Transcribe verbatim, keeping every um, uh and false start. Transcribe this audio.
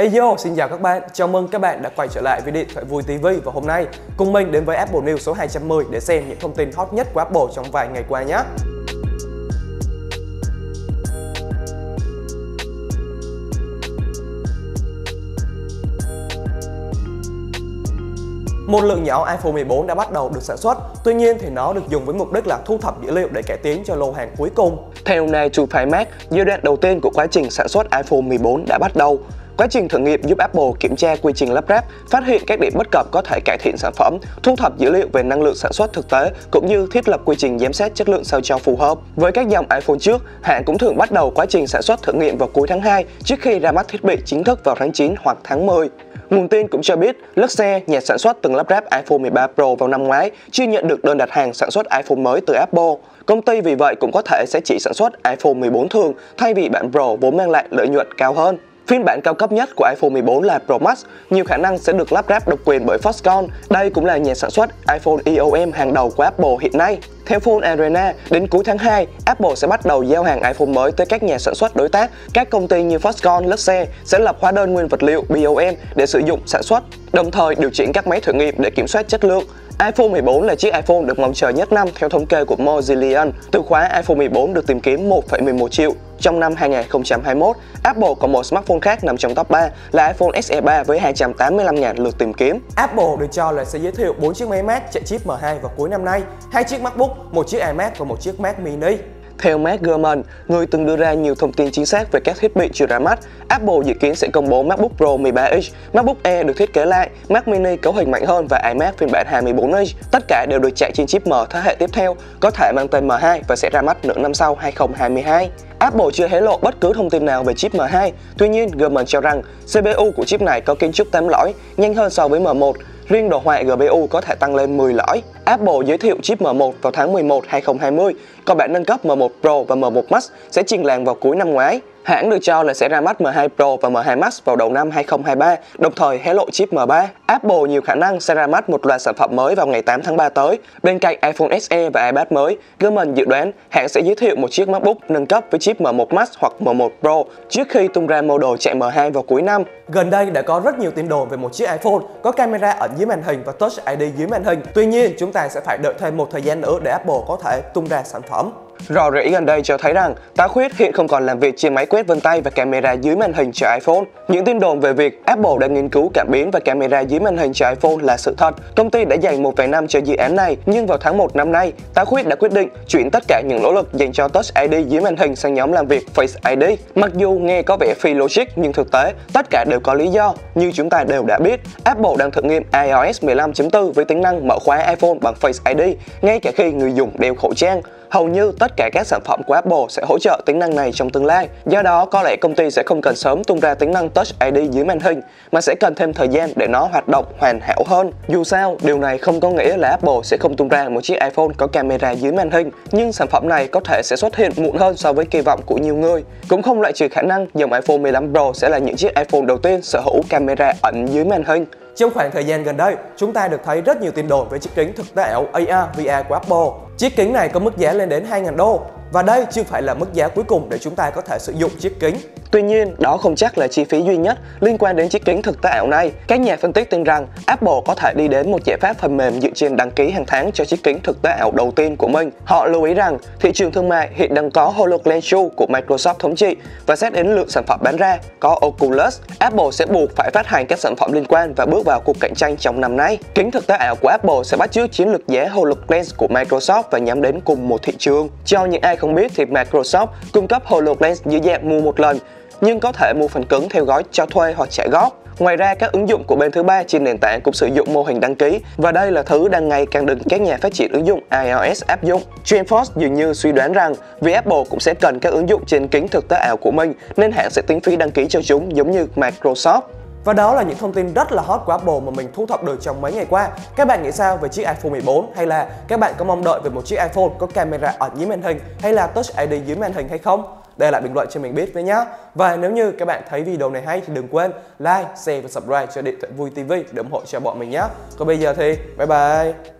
Hey yo, xin chào các bạn, chào mừng các bạn đã quay trở lại với Điện thoại Vui ti vi. Và hôm nay cùng mình đến với Apple News số hai trăm mười để xem những thông tin hot nhất của Apple trong vài ngày qua nhé. Một lượng nhỏ iPhone mười bốn đã bắt đầu được sản xuất, tuy nhiên thì nó được dùng với mục đích là thu thập dữ liệu để cải tiến cho lô hàng cuối cùng. Theo chín to năm Mac, giai đoạn đầu tiên của quá trình sản xuất iPhone mười bốn đã bắt đầu. Quá trình thử nghiệm giúp Apple kiểm tra quy trình lắp ráp, phát hiện các điểm bất cập có thể cải thiện sản phẩm, thu thập dữ liệu về năng lượng sản xuất thực tế cũng như thiết lập quy trình giám sát chất lượng sao cho phù hợp. Với các dòng iPhone trước, hãng cũng thường bắt đầu quá trình sản xuất thử nghiệm vào cuối tháng hai trước khi ra mắt thiết bị chính thức vào tháng chín hoặc tháng mười. Nguồn tin cũng cho biết, Luxe, nhà sản xuất từng lắp ráp iPhone mười ba Pro vào năm ngoái, chưa nhận được đơn đặt hàng sản xuất iPhone mới từ Apple. Công ty vì vậy cũng có thể sẽ chỉ sản xuất iPhone mười bốn thường thay vì bản Pro vốn mang lại lợi nhuận cao hơn. Phiên bản cao cấp nhất của iPhone mười bốn là Pro Max, nhiều khả năng sẽ được lắp ráp độc quyền bởi Foxconn. Đây cũng là nhà sản xuất iPhone i o em hàng đầu của Apple hiện nay. Theo Phone Arena, đến cuối tháng hai, Apple sẽ bắt đầu giao hàng iPhone mới tới các nhà sản xuất đối tác. Các công ty như Foxconn, Luxe sẽ lập hóa đơn nguyên vật liệu bê o em để sử dụng sản xuất, đồng thời điều chỉnh các máy thử nghiệm để kiểm soát chất lượng. iPhone mười bốn là chiếc iPhone được mong chờ nhất năm theo thống kê của Mozillian. Từ khóa iPhone mười bốn được tìm kiếm một phẩy mười một triệu. Trong năm hai nghìn không trăm hai mươi mốt, Apple có một smartphone khác nằm trong top ba là iPhone S E ba với hai trăm tám mươi lăm nghìn lượt tìm kiếm. Apple được cho là sẽ giới thiệu bốn chiếc máy Mac chạy chip M hai vào cuối năm nay, hai chiếc MacBook, một chiếc iMac và một chiếc Mac mini. Theo Mac Gurman, người từng đưa ra nhiều thông tin chính xác về các thiết bị chưa ra mắt, Apple dự kiến sẽ công bố MacBook Pro mười ba inch, MacBook Air được thiết kế lại, Mac mini cấu hình mạnh hơn và iMac phiên bản hai mươi bốn inch. Tất cả đều được chạy trên chip M thế hệ tiếp theo, có thể mang tên M hai và sẽ ra mắt nửa năm sau hai nghìn không trăm hai mươi hai. Apple chưa hé lộ bất cứ thông tin nào về chip M hai, tuy nhiên Gurman cho rằng xê pê u của chip này có kiến trúc tám lõi, nhanh hơn so với M một. Riêng đồ họa giê pê u có thể tăng lên mười lõi. Apple giới thiệu chip M một vào tháng mười một hai nghìn không trăm hai mươi, còn bản nâng cấp M một Pro và M một Max sẽ trình làng vào cuối năm ngoái. Hãng được cho là sẽ ra mắt M hai Pro và M hai Max vào đầu năm hai nghìn không trăm hai mươi ba, đồng thời hé lộ chip M ba. Apple nhiều khả năng sẽ ra mắt một loạt sản phẩm mới vào ngày tám tháng ba tới. Bên cạnh iPhone S E và iPad mới, Gurman dự đoán hãng sẽ giới thiệu một chiếc MacBook nâng cấp với chip M một Max hoặc M một Pro trước khi tung ra model chạy M hai vào cuối năm. Gần đây đã có rất nhiều tin đồn về một chiếc iPhone có camera ẩn dưới màn hình và Touch I D dưới màn hình. Tuy nhiên, chúng ta sẽ phải đợi thêm một thời gian nữa để Apple có thể tung ra sản phẩm. Rò rỉ gần đây cho thấy rằng tá khuyết hiện không còn làm việc trên máy quét vân tay và camera dưới màn hình cho iPhone. Những tin đồn về việc Apple đã nghiên cứu cảm biến và camera dưới màn hình cho iPhone là sự thật. Công ty đã dành một vài năm cho dự án này, nhưng vào tháng một năm nay, tá khuyết đã quyết định chuyển tất cả những nỗ lực dành cho Touch I D dưới màn hình sang nhóm làm việc Face I D. Mặc dù nghe có vẻ phi logic nhưng thực tế tất cả đều có lý do. Như chúng ta đều đã biết, Apple đang thử nghiệm iOS mười lăm chấm bốn với tính năng mở khóa iPhone bằng Face I D ngay cả khi người dùng đeo khẩu trang. Hầu như tất cả các sản phẩm của Apple sẽ hỗ trợ tính năng này trong tương lai. Do đó, có lẽ công ty sẽ không cần sớm tung ra tính năng Touch I D dưới màn hình, mà sẽ cần thêm thời gian để nó hoạt động hoàn hảo hơn. Dù sao, điều này không có nghĩa là Apple sẽ không tung ra một chiếc iPhone có camera dưới màn hình, nhưng sản phẩm này có thể sẽ xuất hiện muộn hơn so với kỳ vọng của nhiều người. Cũng không loại trừ khả năng dòng iPhone mười lăm Pro sẽ là những chiếc iPhone đầu tiên sở hữu camera ẩn dưới màn hình. Trong khoảng thời gian gần đây, chúng ta được thấy rất nhiều tin đồn về chiếc kính thực tế ảo A R V R của Apple. Chiếc kính này có mức giá lên đến hai nghìn đô. Và đây chưa phải là mức giá cuối cùng để chúng ta có thể sử dụng chiếc kính. Tuy nhiên, đó không chắc là chi phí duy nhất liên quan đến chiếc kính thực tế ảo này. Các nhà phân tích tin rằng Apple có thể đi đến một giải pháp phần mềm dựa trên đăng ký hàng tháng cho chiếc kính thực tế ảo đầu tiên của mình. Họ lưu ý rằng thị trường thương mại hiện đang có HoloLens hai của Microsoft thống trị, và xét đến lượng sản phẩm bán ra có Oculus, Apple sẽ buộc phải phát hành các sản phẩm liên quan và bước vào cuộc cạnh tranh trong năm nay. Kính thực tế ảo của Apple sẽ bắt chước chiến lược giá HoloLens của Microsoft và nhắm đến cùng một thị trường. Cho những ai không biết thì Microsoft cung cấp HoloLens dưới dạng mua một lần, nhưng có thể mua phần cứng theo gói cho thuê hoặc trả góp. Ngoài ra, các ứng dụng của bên thứ ba trên nền tảng cũng sử dụng mô hình đăng ký, và đây là thứ đang ngày càng được các nhà phát triển ứng dụng iOS áp dụng. James Fox dường như suy đoán rằng vì Apple cũng sẽ cần các ứng dụng trên kính thực tế ảo của mình, nên hãng sẽ tính phí đăng ký cho chúng giống như Microsoft. Và đó là những thông tin rất là hot của Apple mà mình thu thập được trong mấy ngày qua. Các bạn nghĩ sao về chiếc iPhone mười bốn, hay là các bạn có mong đợi về một chiếc iPhone có camera ẩn dưới màn hình hay là Touch I D dưới màn hình hay không? Để lại bình luận cho mình biết với nhé. Và nếu như các bạn thấy video này hay thì đừng quên like, share và subscribe cho Điện thoại Vui ti vi để ủng hộ cho bọn mình nhé. Còn bây giờ thì bye bye.